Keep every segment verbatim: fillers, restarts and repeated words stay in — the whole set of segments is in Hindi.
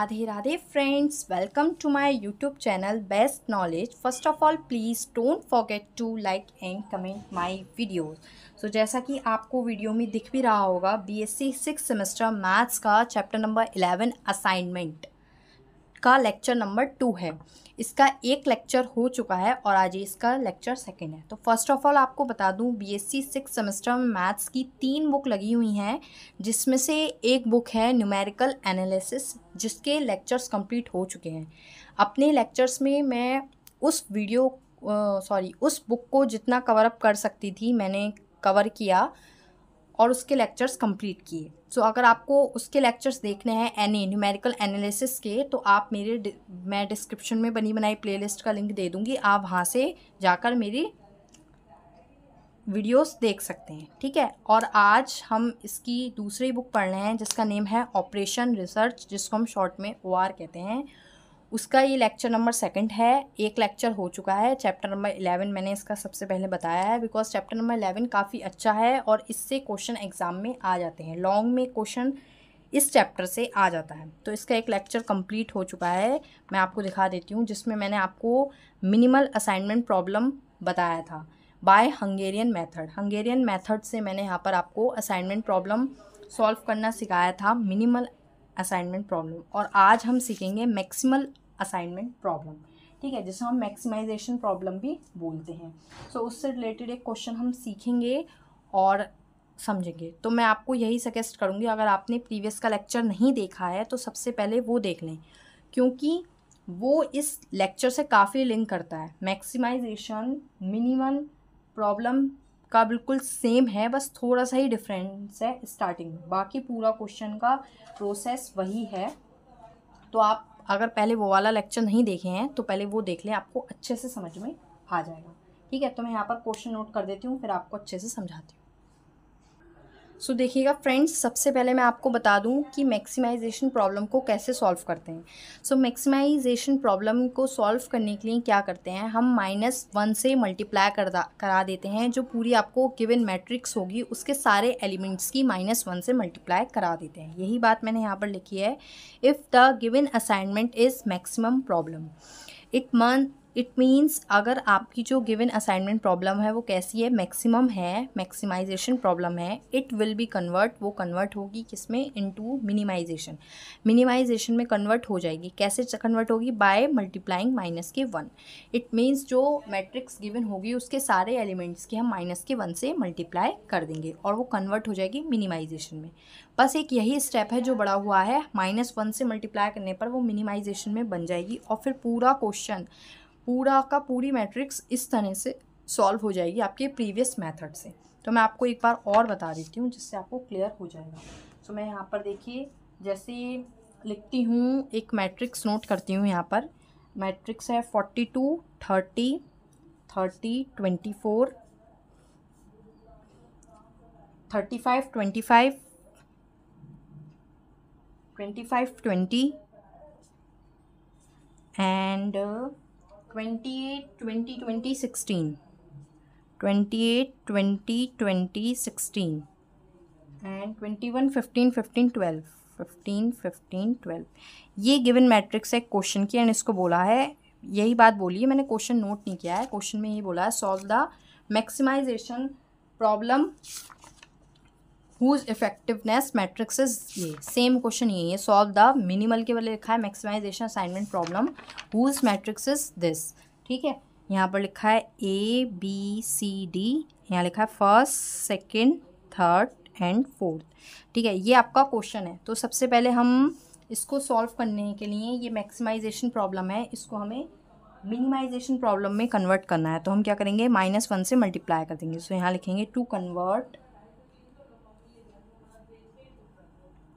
Radhe Radhe friends, welcome to my YouTube channel best knowledge. First of all please don't forget to like and comment my videos. So जैसा कि आपको वीडियो में दिख भी रहा होगा, बीएससी सिक्स सेमेस्टर मैथ्स का चैप्टर नंबर इलेवन असाइनमेंट का लेक्चर नंबर टू है। इसका एक लेक्चर हो चुका है और आज इसका लेक्चर सेकंड है। तो फर्स्ट ऑफ ऑल आपको बता दूं, बीएससी सिक्स सेमेस्टर में मैथ्स की तीन बुक लगी हुई हैं, जिसमें से एक बुक है न्यूमेरिकल एनालिसिस, जिसके लेक्चर्स कंप्लीट हो चुके हैं। अपने लेक्चर्स में मैं उस वीडियो सॉरी उस बुक को जितना कवरअप कर सकती थी मैंने कवर किया और उसके लेक्चर्स कंप्लीट किए। सो so, अगर आपको उसके लेक्चर्स देखने हैं एन ए न्यूमेरिकल एनालिसिस के, तो आप मेरे मैं डिस्क्रिप्शन में बनी बनाई प्लेलिस्ट का लिंक दे दूँगी, आप वहाँ से जाकर मेरी वीडियोस देख सकते हैं, ठीक है। और आज हम इसकी दूसरी बुक पढ़ रहे हैं, जिसका नेम है ऑपरेशन रिसर्च, जिसको हम शॉर्ट में ओ आर कहते हैं। उसका ये लेक्चर नंबर सेकंड है। एक लेक्चर हो चुका है, चैप्टर नंबर इलेवन मैंने इसका सबसे पहले बताया है, बिकॉज चैप्टर नंबर इलेवन काफ़ी अच्छा है और इससे क्वेश्चन एग्ज़ाम में आ जाते हैं, लॉन्ग में क्वेश्चन इस चैप्टर से आ जाता है। तो इसका एक लेक्चर कंप्लीट हो चुका है, मैं आपको दिखा देती हूँ, जिसमें मैंने आपको मिनिमल असाइनमेंट प्रॉब्लम बताया था by Hungarian method. Hungarian method से मैंने यहाँ पर आपको असाइनमेंट प्रॉब्लम सॉल्व करना सिखाया था, मिनिमल असाइनमेंट प्रॉब्लम। और आज हम सीखेंगे मैक्सिमल असाइनमेंट प्रॉब्लम, ठीक है, जिसे हम मैक्सिमाइजेशन प्रॉब्लम भी बोलते हैं। सो so, उससे रिलेटेड एक क्वेश्चन हम सीखेंगे और समझेंगे। तो मैं आपको यही सजेस्ट करूँगी, अगर आपने प्रीवियस का लेक्चर नहीं देखा है तो सबसे पहले वो देख लें, क्योंकि वो इस लेक्चर से काफ़ी लिंक करता है। मैक्सिमाइजेशन मिनिमम प्रॉब्लम का बिल्कुल सेम है, बस थोड़ा सा ही डिफरेंस है स्टार्टिंग में, बाकी पूरा क्वेश्चन का प्रोसेस वही है। तो आप अगर पहले वो वाला लेक्चर नहीं देखे हैं तो पहले वो देख लें, आपको अच्छे से समझ में आ जाएगा, ठीक है। तो मैं यहाँ पर क्वेश्चन नोट कर देती हूँ, फिर आपको अच्छे से समझाती हूँ। सो देखिएगा फ्रेंड्स, सबसे पहले मैं आपको बता दूँ कि मैक्सिमाइजेशन प्रॉब्लम को कैसे सॉल्व करते हैं। सो मैक्सिमाइजेशन प्रॉब्लम को सॉल्व करने के लिए क्या करते हैं, हम माइनस वन से मल्टीप्लाई कर करा देते हैं, जो पूरी आपको गिवन मैट्रिक्स होगी उसके सारे एलिमेंट्स की माइनस वन से मल्टीप्लाई करा देते हैं। यही बात मैंने यहाँ पर लिखी है, if the given assignment is maximum problem it mean it means, अगर आपकी जो गिवन असाइनमेंट प्रॉब्लम है वो कैसी है, मैक्सिमम है, मैक्सिमाइजेशन प्रॉब्लम है, इट विल बी कन्वर्ट, वो कन्वर्ट होगी किसमें, इनटू मिनिमाइजेशन, मिनिमाइजेशन में कन्वर्ट हो जाएगी। कैसे कन्वर्ट होगी, बाय मल्टीप्लाइंग माइनस के वन। इट मीन्स जो मैट्रिक्स गिवन होगी उसके सारे एलिमेंट्स की हम माइनस के वन से मल्टीप्लाई कर देंगे और वो कन्वर्ट हो जाएगी मिनिमाइजेशन में। बस एक यही स्टेप है जो बढ़ा हुआ है, माइनस वन से मल्टीप्लाई करने पर वो मिनिमाइजेशन में बन जाएगी और फिर पूरा क्वेश्चन पूरा का पूरी मैट्रिक्स इस तरह से सॉल्व हो जाएगी आपके प्रीवियस मेथड से। तो मैं आपको एक बार और बता देती हूँ, जिससे आपको क्लियर हो जाएगा। सो so, मैं यहाँ पर देखिए जैसे लिखती हूँ, एक मैट्रिक्स नोट करती हूँ यहाँ पर। मैट्रिक्स है forty two, thirty, thirty, twenty four, thirty five, twenty five, twenty five, twenty and twenty-eight, twenty, twenty, twenty, sixteen, twenty-eight, twenty, twenty, sixteen and twenty-one, fifteen, fifteen, twelve, fifteen, fifteen, twelve। ये गिवन मैट्रिक्स है क्वेश्चन की, एंड इसको बोला है, यही बात बोली है मैंने, क्वेश्चन नोट नहीं किया है, क्वेश्चन में ये बोला है solve the maximization problem whose effectiveness matrices. ये सेम क्वेश्चन यही है, सॉल्व द मिनिमल के वाले लिखा है maximization assignment problem whose matrices this, ठीक है। यहाँ पर लिखा है ए बी सी डी, यहाँ लिखा है first second third and fourth, ठीक है। ये आपका क्वेश्चन है। तो सबसे पहले हम इसको सॉल्व करने के लिए, ये मैक्सिमाइजेशन प्रॉब्लम है, इसको हमें मिनिमाइजेशन प्रॉब्लम में कन्वर्ट करना है। तो हम क्या करेंगे, माइनस वन से मल्टीप्लाई कर देंगे। सो यहाँ लिखेंगे to convert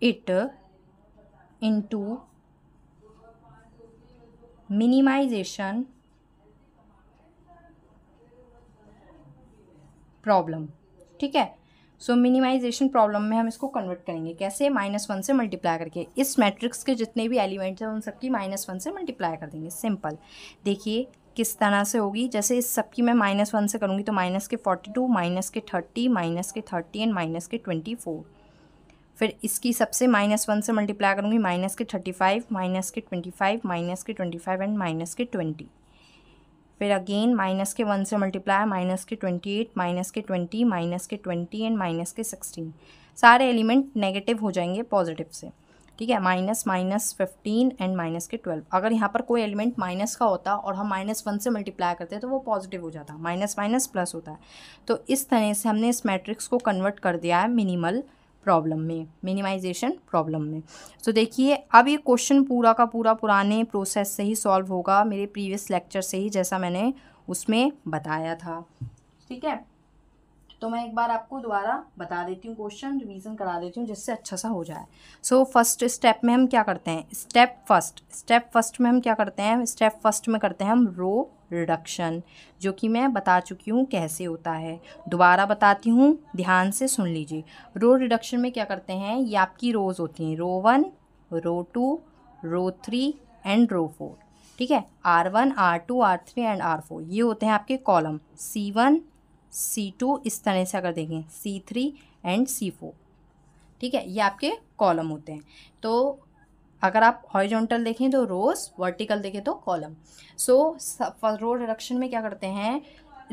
it into minimization problem, ठीक है। सो minimization problem में हम इसको कन्वर्ट करेंगे, कैसे, माइनस वन से मल्टीप्लाई करके। इस मैट्रिक्स के जितने भी एलिमेंट्स हैं उन सबकी माइनस वन से मल्टीप्लाई कर देंगे, सिंपल। देखिए किस तरह से होगी, जैसे इस सबकी मैं माइनस वन से करूँगी तो माइनस के फोर्टी टू, माइनस के थर्टी, माइनस के थर्टी एंड माइनस के ट्वेंटी फोर, फिर इसकी सबसे माइनस वन से मल्टीप्लाई करूँगी, माइनस के थर्टी फाइव, माइनस के ट्वेंटी फाइव, माइनस के ट्वेंटी फाइव एंड माइनस के ट्वेंटी। फिर अगेन माइनस के वन से मल्टीप्लाई, माइनस के ट्वेंटी एट, माइनस के ट्वेंटी, माइनस के ट्वेंटी एंड माइनस के सिक्सटीन। सारे एलिमेंट नेगेटिव हो जाएंगे पॉजिटिव से, ठीक है। Minus minus fifteen and minus के ट्वेल्व। अगर यहाँ पर कोई एलिमेंट माइनस का होता और हम माइनस वन से मल्टीप्लाई करते तो वो पॉजिटिव हो जाता, माइनस माइनस प्लस होता है। तो इस तरह से हमने इस मैट्रिक्स को कन्वर्ट कर दिया है मिनिमल प्रॉब्लम में, मिनिमाइजेशन प्रॉब्लम में। तो देखिए अब ये क्वेश्चन पूरा का पूरा पुराने प्रोसेस से ही सॉल्व होगा, मेरे प्रीवियस लेक्चर से ही, जैसा मैंने उसमें बताया था, ठीक है। तो मैं एक बार आपको दोबारा बता देती हूँ, क्वेश्चन रिवीजन करा देती हूँ जिससे अच्छा सा हो जाए। सो फर्स्ट स्टेप में हम क्या करते हैं, स्टेप फर्स्ट स्टेप फर्स्ट में हम क्या करते हैं स्टेप फर्स्ट में करते हैं हम रो रिडक्शन, जो कि मैं बता चुकी हूँ कैसे होता है। दोबारा बताती हूँ, ध्यान से सुन लीजिए। रो रिडक्शन में क्या करते हैं, ये आपकी रोज़ होती हैं, row one, row two, row three and row four, ठीक है। R one, R two, R three and R four, ये होते हैं आपके column C one, C two, इस तरह से अगर देखें C three and C four, ठीक है, ये आपके कॉलम होते हैं। तो अगर आप हॉरिजॉन्टल देखें तो रोज़, वर्टिकल देखें तो कॉलम। सो रो रिडक्शन में क्या करते हैं,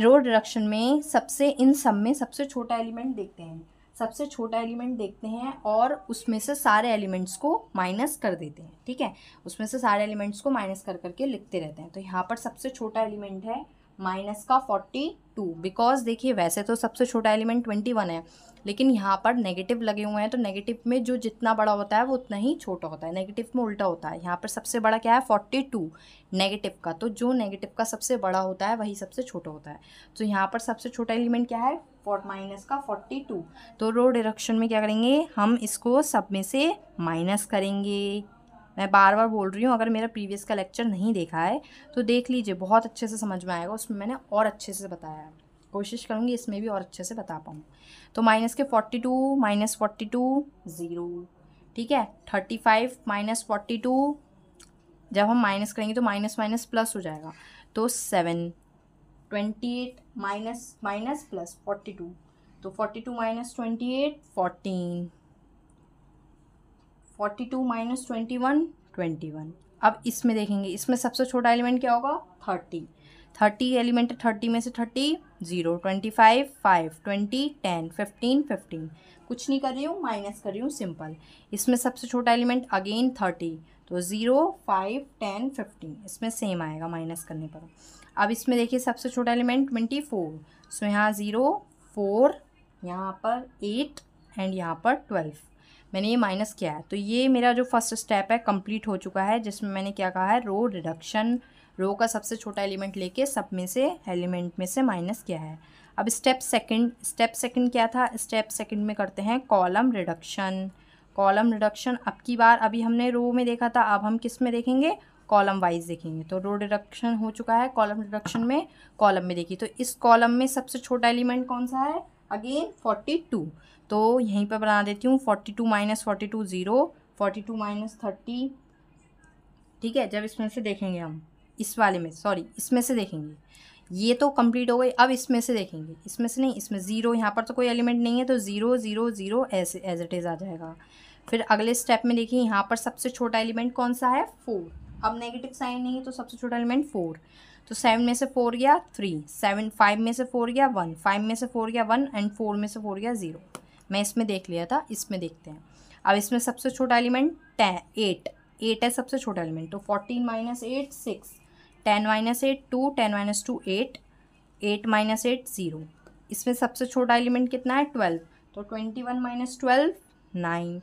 रो रिडक्शन में सबसे इन सब में सबसे छोटा एलिमेंट देखते हैं, सबसे छोटा एलिमेंट देखते हैं और उसमें से सारे एलिमेंट्स को माइनस कर देते हैं, ठीक है। उसमें से सारे एलिमेंट्स को माइनस कर करके लिखते रहते हैं। तो यहाँ पर सबसे छोटा एलिमेंट है माइनस का फोर्टी टू, बिकॉज देखिए वैसे तो सबसे छोटा एलिमेंट ट्वेंटी वन है, लेकिन यहाँ पर नेगेटिव लगे हुए हैं, तो नेगेटिव में जो जितना बड़ा होता है वो उतना ही छोटा होता है, नेगेटिव में उल्टा होता है। यहाँ पर सबसे बड़ा क्या है, फोर्टी टू नेगेटिव का, तो जो नेगेटिव का सबसे बड़ा होता है वही सबसे छोटा होता है। तो यहाँ पर सबसे छोटा एलिमेंट क्या है, फोर्ट माइनस का फोर्टी टू। तो रो डायरेक्शन में क्या करेंगे, हम इसको सब में से माइनस करेंगे। मैं बार बार बोल रही हूँ, अगर मेरा प्रीवियस का लेक्चर नहीं देखा है तो देख लीजिए, बहुत अच्छे से समझ में आएगा, उसमें मैंने और अच्छे से बताया है। कोशिश करूँगी इसमें भी और अच्छे से बता पाऊँ। तो माइनस के forty two, minus forty two zero, ठीक है। Thirty five minus forty two, जब हम माइनस करेंगे तो माइनस माइनस प्लस हो जाएगा, तो seven. Twenty eight minus minus plus forty two, तो forty two minus twenty eight fourteen, forty two minus twenty one twenty one. अब इसमें देखेंगे, इसमें सबसे छोटा एलिमेंट क्या होगा, थर्टी। थर्टी एलिमेंट, थर्टी में से thirty zero, twenty five five, twenty ten, fifteen fifteen. कुछ नहीं कर रही हूँ, माइनस कर रही हूँ सिंपल। इसमें सबसे छोटा एलिमेंट अगेन थर्टी, तो ज़ीरो फाइव टेन फिफ्टीन, इसमें सेम आएगा माइनस करने पर। अब इसमें देखिए सबसे छोटा एलिमेंट ट्वेंटी फोर, सो यहाँ ज़ीरो फोर, यहाँ पर एट एंड यहाँ पर ट्वेल्व, मैंने ये माइनस किया है। तो ये मेरा जो फर्स्ट स्टेप है कंप्लीट हो चुका है, जिसमें मैंने क्या कहा है, रो रिडक्शन, रो का सबसे छोटा एलिमेंट लेके सब में से एलिमेंट में से माइनस किया है। अब स्टेप सेकंड, स्टेप सेकंड क्या था, स्टेप सेकंड में करते हैं कॉलम रिडक्शन। कॉलम रिडक्शन अब की बार, अभी हमने रो में देखा था, अब हम किस में देखेंगे, कॉलम वाइज देखेंगे। तो रो रिडक्शन हो चुका है, कॉलम रिडक्शन में कॉलम में देखिए, तो इस कॉलम में सबसे छोटा एलिमेंट कौन सा है, अगेन फोर्टी टू। तो यहीं पर बना देती हूँ, forty two minus forty two zero, forty two minus thirty, ठीक है। जब इसमें से देखेंगे हम, इस वाले में सॉरी इसमें से देखेंगे, ये तो कंप्लीट हो गई। अब इसमें से देखेंगे, इसमें से नहीं, इसमें ज़ीरो, यहाँ पर तो कोई एलिमेंट नहीं है, तो zero zero zero as as it is आ जाएगा। फिर अगले स्टेप में देखिए, यहाँ पर सबसे छोटा एलिमेंट कौन सा है, फोर। अब नेगेटिव साइन नहीं है तो सबसे छोटा एलिमेंट फोर, तो सेवन में से फोर गया थ्री, सेवन फाइव में से फोर गया वन, फाइव में से फोर गया वन एंड फोर में से फोर गया ज़ीरो। मैं इसमें देख लिया था, इसमें देखते हैं। अब इसमें सबसे छोटा एलिमेंट टेन, एट, एट है सबसे छोटा एलिमेंट, तो fourteen minus eight six, ten minus eight two, ten minus two eight, eight minus eight zero. इसमें सबसे छोटा एलिमेंट कितना है, ट्वेल्व, तो twenty one minus twelve nine,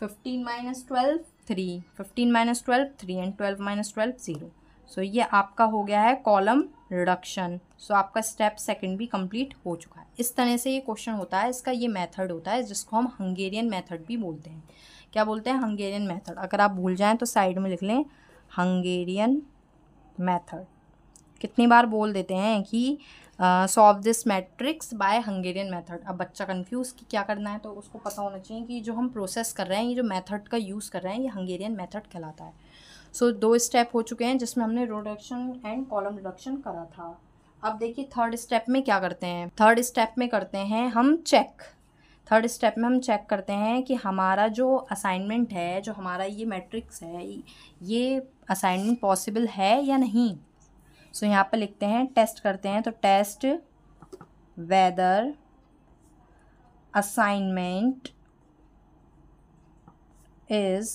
fifteen minus twelve three, fifteen minus twelve three and twelve minus twelve zero. So so, ये आपका हो गया है कॉलम रिडक्शन। सो so, आपका स्टेप सेकंड भी कंप्लीट हो चुका है। इस तरह से ये क्वेश्चन होता है, इसका ये मेथड होता है जिसको हम हंगेरियन मेथड भी बोलते हैं। क्या बोलते हैं, हंगेरियन मेथड। अगर आप भूल जाएं तो साइड में लिख लें हंगेरियन मेथड। कितनी बार बोल देते हैं कि solve this matrix by Hungarian method. अब बच्चा कंफ्यूज कि क्या करना है, तो उसको पता होना चाहिए कि जो हम प्रोसेस कर रहे हैं, ये जो मेथड का यूज़ कर रहे हैं, ये हंगेरियन मेथड कहलाता है। सो so, दो स्टेप हो चुके हैं जिसमें हमने row reduction and column reduction करा था। अब देखिए थर्ड स्टेप में क्या करते हैं, थर्ड स्टेप में करते हैं हम चेक। थर्ड स्टेप में हम चेक करते हैं कि हमारा जो असाइनमेंट है, जो हमारा ये मैट्रिक्स है, ये असाइनमेंट पॉसिबल है या नहीं. सो यहाँ पर लिखते हैं, टेस्ट करते हैं, तो test whether assignment is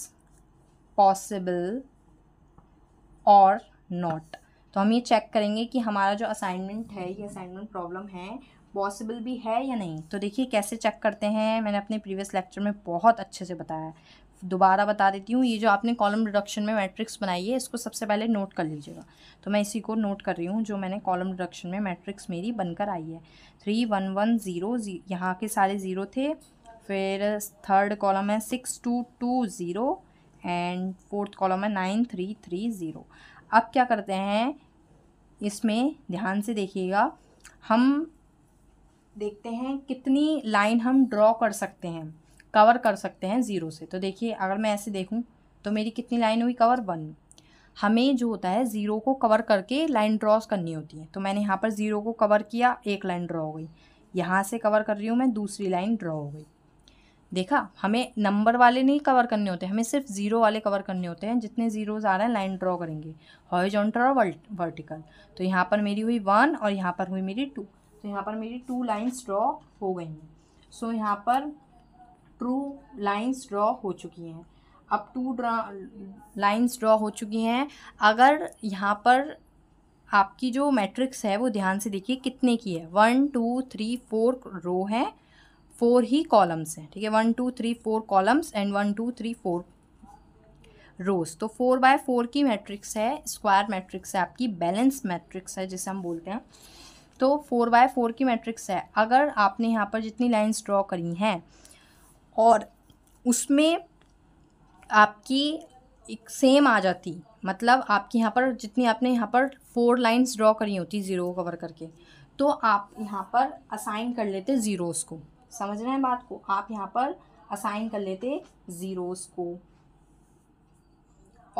possible और नॉट. तो हम ये चेक करेंगे कि हमारा जो असाइनमेंट है, ये असाइनमेंट प्रॉब्लम है, पॉसिबल भी है या नहीं. तो देखिए कैसे चेक करते हैं, मैंने अपने प्रीवियस लेक्चर में बहुत अच्छे से बताया, दोबारा बता देती हूँ. ये जो आपने कॉलम रिडक्शन में मैट्रिक्स बनाई है, इसको सबसे पहले नोट कर लीजिएगा. तो मैं इसी को नोट कर रही हूँ जो मैंने कॉलम रिडक्शन में मैट्रिक्स मेरी बनकर आई है. थ्री वन वन ज़ीरो, यहाँ के सारे ज़ीरो थे. फिर थर्ड कॉलम है six two two zero and fourth column है नाइन थ्री थ्री ज़ीरो. अब क्या करते हैं, इसमें ध्यान से देखिएगा, हम देखते हैं कितनी लाइन हम ड्रॉ कर सकते हैं, कवर कर सकते हैं ज़ीरो से. तो देखिए अगर मैं ऐसे देखूं तो मेरी कितनी लाइन हुई कवर, वन. हमें जो होता है ज़ीरो को कवर करके लाइन ड्रॉस करनी होती है. तो मैंने यहाँ पर ज़ीरो को कवर किया, एक लाइन ड्रॉ हो गई. यहाँ से कवर कर रही हूँ मैं, दूसरी लाइन ड्रॉ हो गई. देखा, हमें नंबर वाले नहीं कवर करने होते, हमें सिर्फ ज़ीरो वाले कवर करने होते हैं. जितने ज़ीरोज़ आ रहे हैं लाइन ड्रॉ करेंगे, हॉरिजॉन्टल और वर्टिकल. तो यहाँ पर मेरी हुई वन और यहाँ पर हुई मेरी टू. तो यहाँ पर मेरी टू लाइन्स ड्रॉ हो गई हैं. सो यहाँ पर टू लाइन्स ड्रॉ हो चुकी हैं. अब टू ड्रा लाइन्स ड्रॉ हो चुकी हैं. अगर यहाँ पर आपकी जो मैट्रिक्स है वो ध्यान से देखिए कितने की है, one two three four row हैं, फोर ही कॉलम्स हैं. ठीक है, one two three four columns and one two three four rows. तो फोर बाय फोर की मैट्रिक्स है, स्क्वायर मैट्रिक्स है, आपकी बैलेंस मैट्रिक्स है जिसे हम बोलते हैं. तो फोर बाय फोर की मैट्रिक्स है. अगर आपने यहाँ पर जितनी लाइन्स ड्रॉ करी हैं और उसमें आपकी एक सेम आ जाती, मतलब आपकी यहाँ पर जितनी आपने यहाँ पर फोर लाइन्स ड्रॉ करी होती ज़ीरो कवर करके, तो आप यहाँ पर असाइन कर लेते ज़ीरोज़ को. समझ रहे हैं बात को, आप यहाँ पर असाइन कर लेते ज़ीरोज़ को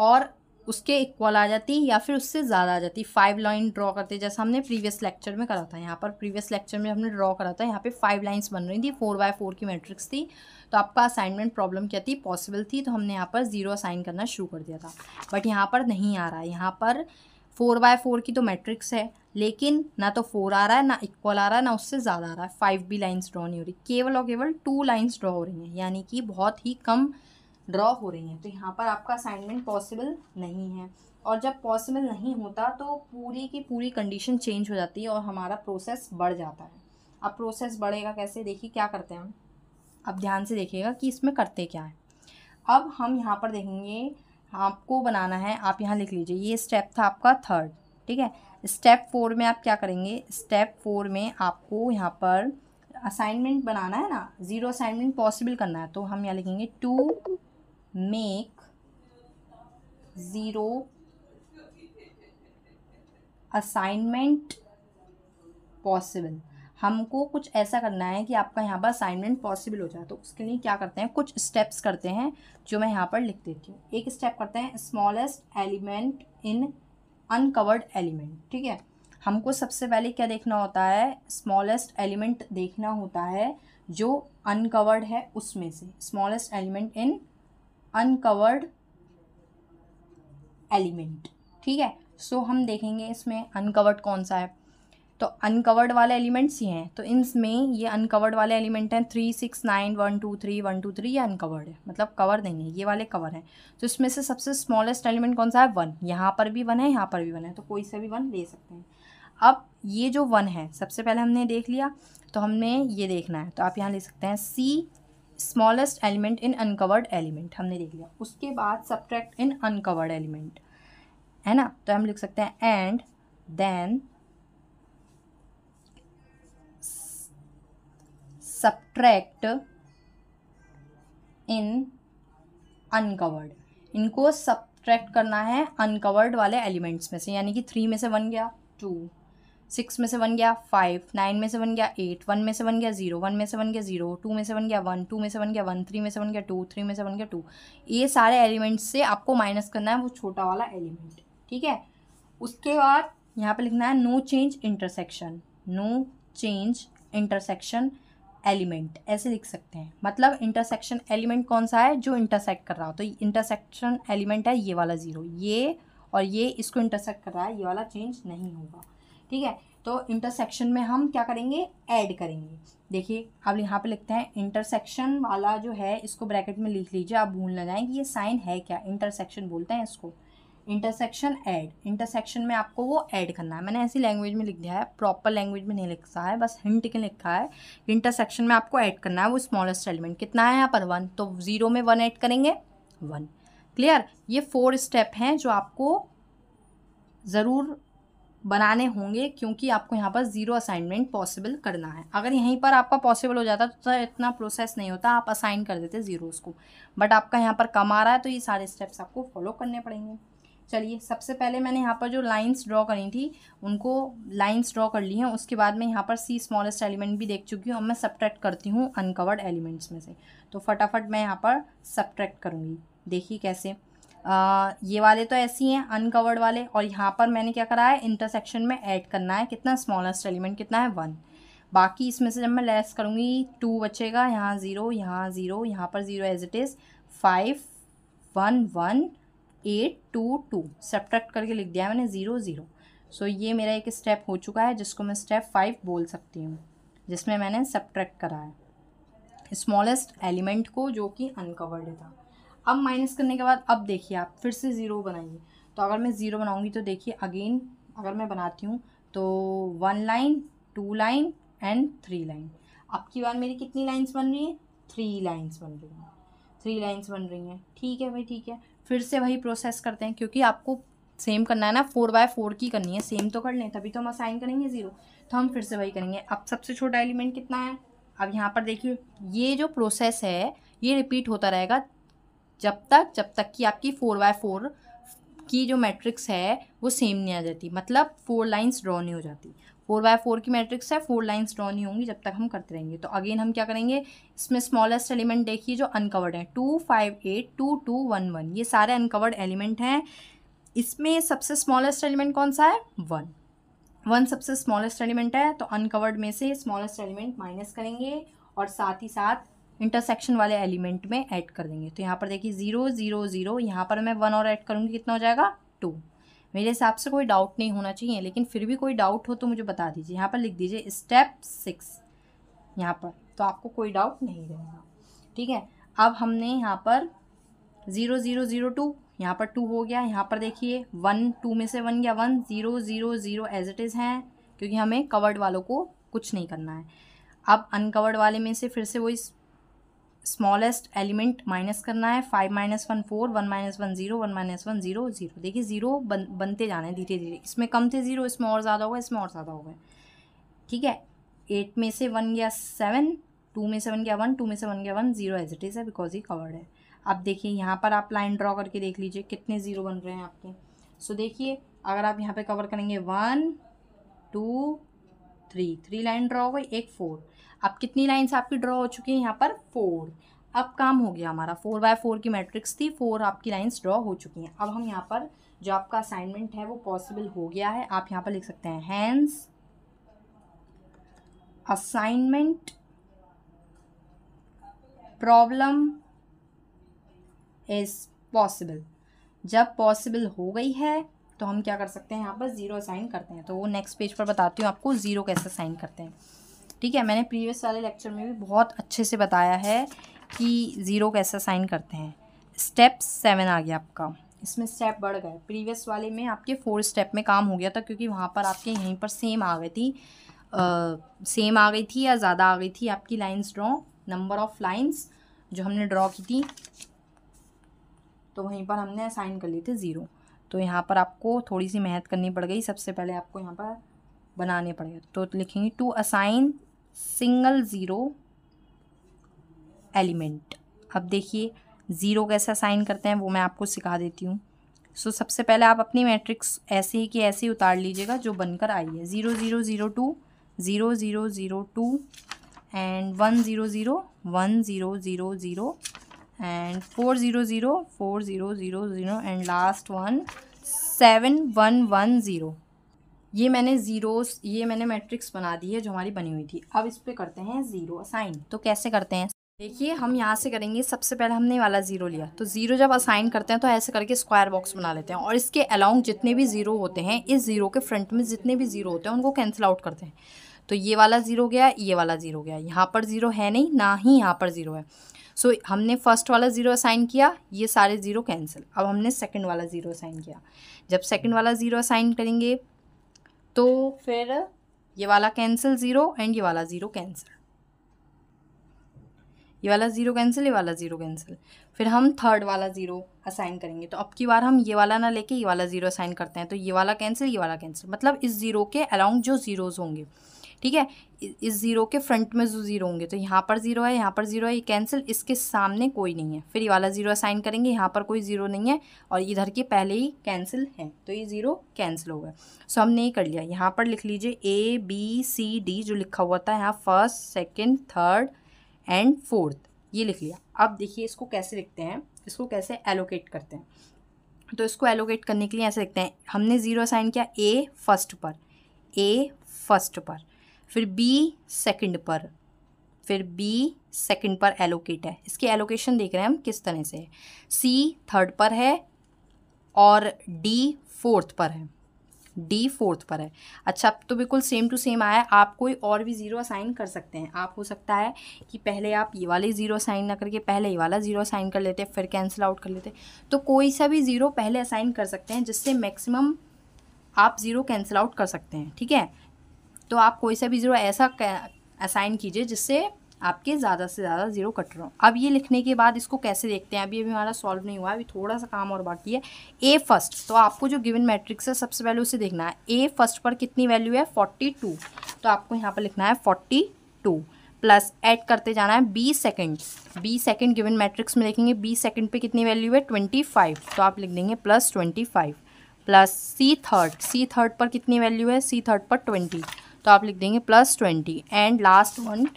और उसके इक्वल आ जाती या फिर उससे ज़्यादा आ जाती. फाइव लाइन ड्रॉ करते जैसा हमने प्रीवियस लेक्चर में करा था. यहाँ पर प्रीवियस लेक्चर में हमने ड्रॉ करा था, यहाँ पे फाइव लाइंस बन रही थी, फोर बाय फोर की मैट्रिक्स थी. तो आपका असाइनमेंट प्रॉब्लम क्या थी, पॉसिबल थी. तो हमने यहाँ पर ज़ीरो असाइन करना शुरू कर दिया था, बट यहाँ पर नहीं आ रहा है. यहाँ पर फोर बाय फोर की तो मैट्रिक्स है, लेकिन ना तो फोर आ रहा है, ना इक्वल आ रहा है, ना उससे ज़्यादा आ रहा है. फाइव भी लाइन्स ड्रॉ नहीं हो रही, केवल और केवल टू लाइन्स ड्रॉ हो रही हैं, यानी कि बहुत ही कम ड्रॉ हो रही हैं. तो यहाँ पर आपका असाइनमेंट पॉसिबल नहीं है. और जब पॉसिबल नहीं होता तो पूरी की पूरी कंडीशन चेंज हो जाती है और हमारा प्रोसेस बढ़ जाता है. अब प्रोसेस बढ़ेगा कैसे, देखिए क्या करते हैं हम. अब ध्यान से देखिएगा कि इसमें करते क्या है. अब हम यहाँ पर देखेंगे, आपको बनाना है, आप यहाँ लिख लीजिए, ये स्टेप था आपका थर्ड. ठीक है, स्टेप फोर में आप क्या करेंगे, स्टेप फोर में आपको यहाँ पर असाइनमेंट बनाना है ना, ज़ीरो असाइनमेंट पॉसिबल करना है. तो हम यहाँ लिखेंगे to make zero assignment possible. हमको कुछ ऐसा करना है कि आपका यहाँ पर असाइनमेंट पॉसिबल हो जाए. तो उसके लिए क्या करते हैं, कुछ स्टेप्स करते हैं जो मैं यहाँ पर लिख देती हूँ. एक स्टेप करते हैं, smallest element in uncovered element. ठीक है, हमको सबसे पहले क्या देखना होता है, स्मॉलेस्ट एलिमेंट देखना होता है जो अनकवर्ड है उसमें से. Smallest element in uncovered element. ठीक है, सो हम देखेंगे इसमें अनकवर्ड कौन सा है. तो अनकवर्ड वाले एलिमेंट्स ही हैं. तो इनमें ये अनकवर्ड वाले एलिमेंट हैं, three six nine one two three one two three ये अनकवर्ड है, मतलब कवर नहीं है, ये वाले कवर हैं. तो इसमें से सबसे स्मॉलेस्ट एलिमेंट कौन सा है, वन. यहाँ पर भी वन है, यहाँ पर भी वन है, तो कोई से भी वन ले सकते हैं. अब ये जो वन है सबसे पहले हमने देख लिया, तो हमने ये देखना है. तो आप यहाँ ले सकते हैं C smallest element in uncovered element, हमने देख लिया. उसके बाद सब्ट्रैक्ट इन अनकवर्ड एलिमेंट है ना, तो हम लिख सकते हैं and then subtract in uncovered. इनको सब्ट्रैक्ट करना है अनकवर्ड वाले एलिमेंट्स में से, यानी कि थ्री में से वन गया टू, सिक्स में से बन गया फाइव, नाइन में से बन गया एट, वन में से बन गया ज़ीरो, वन में से बन गया ज़ीरो, टू में से बन गया वन, टू में से बन गया वन, थ्री में से बन गया टू, थ्री में से बन गया टू. ये सारे एलिमेंट्स से आपको माइनस करना है वो छोटा वाला एलिमेंट. ठीक है, उसके बाद यहाँ पे लिखना है no change intersection. No change intersection element ऐसे लिख सकते हैं। मतलब इंटरसेक्शन एलिमेंट कौन सा है, जो इंटरसेक्ट कर रहा हो, तो इंटरसेक्शन एलिमेंट है ये वाला ज़ीरो, ये और ये इसको इंटरसेक्ट कर रहा है, ये वाला चेंज नहीं होगा। ठीक है, तो इंटरसेक्शन में हम क्या करेंगे, ऐड करेंगे। देखिए अब यहाँ पे लिखते हैं इंटरसेक्शन वाला जो है इसको ब्रैकेट में लिख लीजिए, आप भूल ना जाएं कि ये साइन है क्या, इंटरसेक्शन बोलते हैं इसको। इंटरसेक्शन ऐड, इंटरसेक्शन में आपको वो ऐड करना है। मैंने ऐसी लैंग्वेज में लिख दिया है, प्रॉपर लैंग्वेज में नहीं लिखा है, बस हिंट के लिखा है। इंटरसेक्शन में आपको ऐड करना है वो स्मॉलेस्ट एलिमेंट, कितना है यहाँ पर वन, तो ज़ीरो में वन ऐड करेंगे, वन। क्लियर, ये फोर स्टेप हैं जो आपको ज़रूर बनाने होंगे, क्योंकि आपको यहाँ पर ज़ीरो असाइनमेंट पॉसिबल करना है। अगर यहीं पर आपका पॉसिबल हो जाता तो इतना प्रोसेस नहीं होता, आप असाइन कर देते ज़ीरोज़ को, बट आपका यहाँ पर कम आ रहा है, तो ये सारे स्टेप्स आपको फॉलो करने पड़ेंगे। चलिए सबसे पहले मैंने यहाँ पर जो लाइंस ड्रॉ करी थी उनको लाइंस ड्रॉ कर ली हैं। उसके बाद मैं यहाँ पर सी स्मॉलेस्ट एलिमेंट भी देख चुकी हूँ, अब मैं सबट्रैक्ट करती हूँ अनकवर्ड एलिमेंट्स में से। तो फटाफट मैं यहाँ पर सबट्रैक्ट करूँगी, देखिए कैसे। आ, ये वाले तो ऐसे ही हैं अनकवर्ड वाले, और यहाँ पर मैंने क्या करा है, इंटरसेक्शन में ऐड करना है कितना, स्मॉलेस्ट एलिमेंट कितना है, वन। बाकी इसमें से जब मैं लेस करूँगी टू बचेगा, यहाँ ज़ीरो, यहाँ ज़ीरो, यहाँ पर zero as it is, five, one, one, eight, two, two, subtract करके लिख दिया मैंने, ज़ीरो ज़ीरो। सो ये मेरा एक स्टेप हो चुका है जिसको मैं स्टेप फाइव बोल सकती हूँ, जिसमें मैंने सबट्रैक्ट करा है स्मॉलेस्ट एलिमेंट को जो कि अनकवर्ड था। अब माइनस करने के बाद अब देखिए आप फिर से ज़ीरो बनाइए, तो अगर मैं ज़ीरो बनाऊंगी तो देखिए अगेन अगर मैं बनाती हूँ तो one line, two line and three line. अब की बार मेरी कितनी लाइंस बन रही हैं, थ्री लाइंस बन रही हैं, थ्री लाइंस बन रही हैं। ठीक है भाई, ठीक है, फिर से वही प्रोसेस करते हैं, क्योंकि आपको सेम करना है ना, फोर बाय फोर की करनी है, सेम तो कर लें तभी तो हम असाइन करेंगे ज़ीरो, तो हम फिर से वही करेंगे। अब सबसे छोटा एलिमेंट कितना है, अब यहाँ पर देखिए ये जो प्रोसेस है ये रिपीट होता रहेगा जब तक जब तक कि आपकी फोर बाय फोर की जो मैट्रिक्स है वो सेम नहीं आ जाती, मतलब फोर लाइंस ड्रॉ नहीं हो जाती। फोर बाय फोर की मैट्रिक्स है, फोर लाइंस ड्रॉ नहीं होंगी जब तक हम करते रहेंगे। तो अगेन हम क्या करेंगे, इसमें स्मॉलेस्ट एलिमेंट देखिए जो अनकवर्ड हैं, two, five, eight, two, two, one, one, ये सारे अनकवर्ड एलिमेंट हैं। इसमें सबसे स्मॉलेस्ट एलिमेंट कौन सा है, वन, वन सबसे स्मॉलेस्ट एलिमेंट है। तो अनकवर्ड में से स्मॉलेस्ट एलिमेंट माइनस करेंगे और साथ ही साथ इंटरसेक्शन वाले एलिमेंट में ऐड कर देंगे। तो यहाँ पर देखिए ज़ीरो ज़ीरो ज़ीरो, यहाँ पर मैं वन और ऐड करूँगी, कितना हो जाएगा, टू। मेरे हिसाब से कोई डाउट नहीं होना चाहिए, लेकिन फिर भी कोई डाउट हो तो मुझे बता दीजिए, यहाँ पर लिख दीजिए स्टेप सिक्स यहाँ पर, तो आपको कोई डाउट नहीं रहेगा। ठीक है, अब हमने यहाँ पर ज़ीरो ज़ीरो ज़ीरो टू, यहाँ पर टू हो गया, यहाँ पर देखिए वन, टू में से वन गया one, zero zero zero as it is हैं, क्योंकि हमें कवर्ड वालों को कुछ नहीं करना है। अब अनकवर्ड वाले में से फिर से वही स्मॉलेस्ट एलिमेंट माइनस करना है, five minus one four, one minus one zero, one minus one zero zero. देखिए ज़ीरो बन बनते जाना है धीरे धीरे, इसमें कम थे ज़ीरो, इसमें और ज़्यादा होगा, इसमें और ज़्यादा होगा। ठीक है, एट में से वन गया सेवन, टू में से वन गया वन, टू में से वन गया one, zero as it is है बिकॉज ये कवर्ड है। अब देखिए यहाँ पर आप लाइन ड्रॉ करके देख लीजिए कितने ज़ीरो बन रहे हैं आपके। सो देखिए अगर आप यहाँ पर कवर करेंगे one, two, three, three line draw हो गई, एक फोर। अब कितनी लाइंस आपकी ड्रॉ हो चुकी है, यहाँ पर फोर। अब काम हो गया हमारा, फोर बाय फोर की मैट्रिक्स थी, फोर आपकी लाइंस ड्रॉ हो चुकी हैं। अब हम यहाँ पर जो आपका असाइनमेंट है वो पॉसिबल हो गया है। आप यहाँ पर लिख सकते हैं hence assignment problem is possible. जब पॉसिबल हो गई है तो हम क्या कर सकते हैं, यहाँ पर ज़ीरो असाइन करते हैं। तो वो नेक्स्ट पेज पर बताती हूँ आपको ज़ीरो कैसे असाइन करते हैं। ठीक है, मैंने प्रीवियस वाले लेक्चर में भी बहुत अच्छे से बताया है कि ज़ीरो कैसे असाइन करते हैं। स्टेप सेवन आ गया आपका, इसमें स्टेप बढ़ गए। प्रीवियस वाले में आपके फोर स्टेप में काम हो गया था, क्योंकि वहाँ पर आपके यहीं पर सेम आ गई थी, आ, सेम आ गई थी या ज़्यादा आ गई थी आपकी lines draw, number of lines जो हमने ड्रॉ की थी, तो वहीं पर हमने असाइन कर लिए थे ज़ीरो। तो यहाँ पर आपको थोड़ी सी मेहनत करनी पड़ गई, सबसे पहले आपको यहाँ पर बनाने पड़ेगा। तो लिखेंगे to assign single zero element. अब देखिए ज़ीरो कैसे असाइन करते हैं वो मैं आपको सिखा देती हूँ। सो सबसे पहले आप अपनी मैट्रिक्स ऐसे ही कि ऐसे ही उतार लीजिएगा जो बनकर आई है, zero zero zero two, zero zero zero two and one zero zero, one zero zero zero and four zero zero, four zero zero zero and last one seven one one zero. ये मैंने ज़ीरोस, ये मैंने मैट्रिक्स बना दी है जो हमारी बनी हुई थी। अब इस पर करते हैं ज़ीरो असाइन। तो कैसे करते हैं देखिए, हम यहाँ से करेंगे। सबसे पहले हमने वाला ज़ीरो लिया, तो ज़ीरो जब असाइन करते हैं तो ऐसे करके स्क्वायर बॉक्स बना लेते हैं और इसके अलाउंग जितने भी ज़ीरो होते हैं, इस ज़ीरो के फ्रंट में जितने भी ज़ीरो होते हैं उनको कैंसिल आउट करते हैं। तो ये वाला ज़ीरो गया, ये वाला ज़ीरो गया, यहाँ पर ज़ीरो है नहीं, ना ही यहाँ पर ज़ीरो है। सो so, हमने फर्स्ट वाला ज़ीरो असाइन किया, ये सारे ज़ीरो कैंसिल। अब हमने सेकेंड वाला ज़ीरो असाइन किया, जब सेकेंड वाला ज़ीरो असाइन करेंगे तो फिर ये वाला कैंसिल ज़ीरो एंड ये वाला ज़ीरो कैंसिल, ये वाला ज़ीरो कैंसिल, ये वाला ज़ीरो कैंसिल। फिर हम थर्ड वाला ज़ीरो असाइन करेंगे। तो अब की बार हम ये वाला ना लेके ये वाला ज़ीरो असाइन करते हैं। तो ये वाला कैंसिल, ये वाला कैंसिल, मतलब इस ज़ीरो के अलाउंग जो ज़ीरोज़ होंगे, ठीक है, इस ज़ीरो के फ्रंट में जो ज़ीरो होंगे, तो यहाँ पर ज़ीरो है, यहाँ पर ज़ीरो है, ये कैंसिल, इसके सामने कोई नहीं है। फिर ये वाला ज़ीरो असाइन करेंगे, यहाँ पर कोई ज़ीरो नहीं है और इधर के पहले ही कैंसिल है, तो ये ज़ीरो कैंसिल होगा। सो हमने ये कर लिया। यहाँ पर लिख लीजिए ए बी सी डी जो लिखा हुआ था, यहाँ first second third and fourth, ये लिख लिया। अब देखिए इसको कैसे लिखते हैं, इसको कैसे एलोकेट करते हैं। तो इसको एलोकेट करने के लिए ऐसे लिखते हैं, हमने ज़ीरो असाइन किया ए फर्स्ट पर, ए फर्स्ट पर, फिर बी सेकंड पर, फिर बी सेकंड पर एलोकेट है। इसकी एलोकेशन देख रहे हैं हम किस तरह से है। सी थर्ड पर है और डी फोर्थ पर है, डी फोर्थ पर है। अच्छा, तो बिल्कुल सेम टू सेम आया। आप कोई और भी ज़ीरो असाइन कर सकते हैं। आप हो सकता है कि पहले आप ये वाले ज़ीरो असाइन ना करके पहले ये वाला ज़ीरो असाइन कर लेते हैं, फिर कैंसिल आउट कर लेते हैं। तो कोई सा भी ज़ीरो पहले असाइन कर सकते हैं, जिससे मैक्सिमम आप ज़ीरो कैंसिल आउट कर सकते हैं, ठीक है। तो आप कोई सा भी ज़ीरो ऐसा असाइन कीजिए जिससे आपके ज़्यादा से ज़्यादा ज़ीरो कट रहा हो। अब ये लिखने के बाद इसको कैसे देखते हैं, अभी अभी हमारा सॉल्व नहीं हुआ, अभी थोड़ा सा काम और बाकी है। ए फर्स्ट, तो आपको जो गिवन मैट्रिक्स है सबसे पहले उसे देखना है। ए फर्स्ट पर कितनी वैल्यू है, फोर्टी टू, तो आपको यहाँ पर लिखना है फोर्टी टू, प्लस ऐड करते जाना है B second. B second given matrix में देखेंगे, बी सेकेंड पर कितनी वैल्यू है, ट्वेंटी फाइव, तो आप लिख देंगे plus twenty five, plus C third, C third पर कितनी वैल्यू है, सी थर्ड पर ट्वेंटी, तो आप लिख देंगे plus twenty, and last one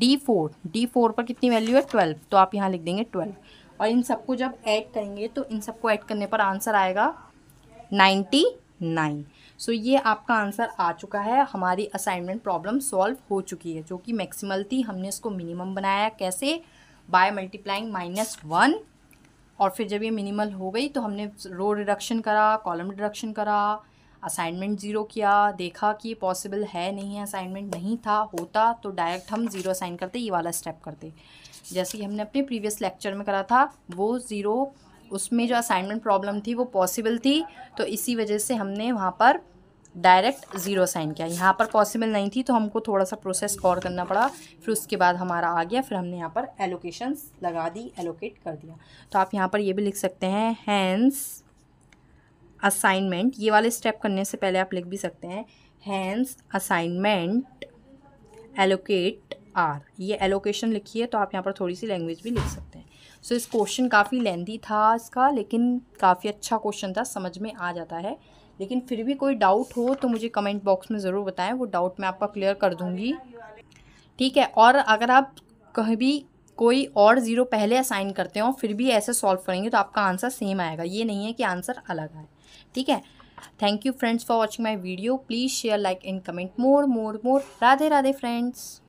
D four, D four पर कितनी वैल्यू है, ट्वेल्व, तो आप यहाँ लिख देंगे ट्वेल्व। और इन सबको जब ऐड करेंगे तो इन सबको ऐड करने पर आंसर आएगा नाइन्टी नाइन। सो ये आपका आंसर आ चुका है, हमारी असाइनमेंट प्रॉब्लम सॉल्व हो चुकी है, जो कि मैक्सिमल थी, हमने इसको मिनिमम बनाया। कैसे, बाय मल्टीप्लाइंग माइनस वन, और फिर जब ये मिनिमल हो गई तो हमने रो रिडक्शन करा, कॉलम रिडक्शन करा, असाइनमेंट ज़ीरो किया, देखा कि पॉसिबल है नहीं है, असाइनमेंट नहीं था, होता तो डायरेक्ट हम ज़ीरो असाइन करते, ये वाला स्टेप करते, जैसे कि हमने अपने प्रीवियस लेक्चर में करा था। वो ज़ीरो, उसमें जो असाइनमेंट प्रॉब्लम थी वो पॉसिबल थी, तो इसी वजह से हमने वहाँ पर डायरेक्ट ज़ीरो असाइन किया। यहाँ पर पॉसिबल नहीं थी तो हमको थोड़ा सा प्रोसेस और करना पड़ा, फिर उसके बाद हमारा आ गया, फिर हमने यहाँ पर एलोकेशंस लगा दी, एलोकेट कर दिया। तो आप यहाँ पर ये भी लिख सकते हैं, हैंस असाइनमेंट, ये वाले स्टेप करने से पहले आप लिख भी सकते हैं, हैंस असाइनमेंट एलोकेट आर, ये एलोकेशन लिखी है, तो आप यहाँ पर थोड़ी सी लैंग्वेज भी लिख सकते हैं। सो so, इस क्वेश्चन काफ़ी लेंथी था इसका, लेकिन काफ़ी अच्छा क्वेश्चन था, समझ में आ जाता है। लेकिन फिर भी कोई डाउट हो तो मुझे कमेंट बॉक्स में ज़रूर बताएं, वो डाउट मैं आपका क्लियर कर दूँगी, ठीक है। और अगर आप कहीं भी कोई और ज़ीरो पहले असाइन करते हो फिर भी ऐसे सॉल्व करेंगे तो आपका आंसर सेम आएगा, ये नहीं है कि आंसर अलग आए, ठीक है। Thank you friends for watching my video, please share like and comment more more more. Radhe Radhe friends.